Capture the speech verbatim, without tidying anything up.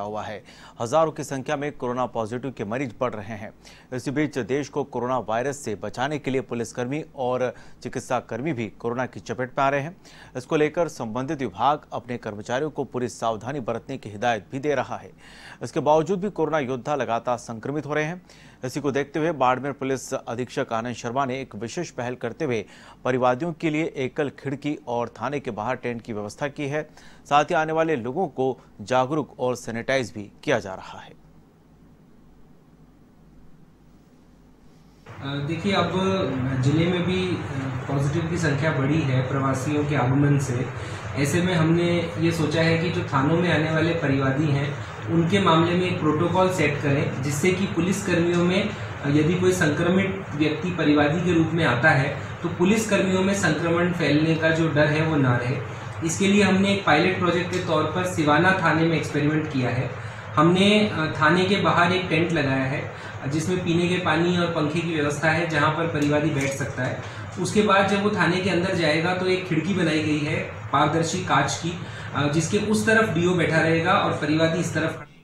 हुआ है। हजारों की संख्या में कोरोना पॉजिटिव के मरीज बढ़ रहे हैं। इसी बीच देश को कोरोना वायरस से बचाने के लिए पुलिसकर्मी और चिकित्सा कर्मी भी कोरोना की चपेट में आ रहे हैं। इसको लेकर संबंधित विभाग अपने कर्मचारियों को पूरी सावधानी बरतने की हिदायत भी दे रहा है। इसके बावजूद भी कोरोना योद्धा लगातार संक्रमित हो रहे हैं। इसी को देखते हुए बाड़मेर पुलिस अधीक्षक आनंद शर्मा ने एक विशेष पहल करते हुए परिवादियों के लिए एकल खिड़की और थाने के बाहर टेंट की व्यवस्था की है। साथ ही आने वाले लोगों को जागरूक और सैनिटाइज भी किया जा रहा है। देखिए, अब जिले में भी पॉजिटिव की संख्या बढ़ी है प्रवासियों के आगमन से। ऐसे में हमने ये सोचा है कि जो थानों में आने वाले परिवादी हैं उनके मामले में एक प्रोटोकॉल सेट करें, जिससे कि पुलिस कर्मियों में यदि कोई संक्रमित व्यक्ति परिवादी के रूप में आता है तो पुलिस कर्मियों में संक्रमण फैलने का जो डर है वो ना रहे। इसके लिए हमने एक पायलट प्रोजेक्ट के तौर पर सिवाना थाने में एक्सपेरिमेंट किया है। हमने थाने के बाहर एक टेंट लगाया है जिसमें पीने के पानी और पंखे की व्यवस्था है, जहां पर परिवादी बैठ सकता है। उसके बाद जब वो थाने के अंदर जाएगा तो एक खिड़की बनाई गई है पारदर्शी कांच की, जिसके उस तरफ डीओ बैठा रहेगा और परिवादी इस तरफ।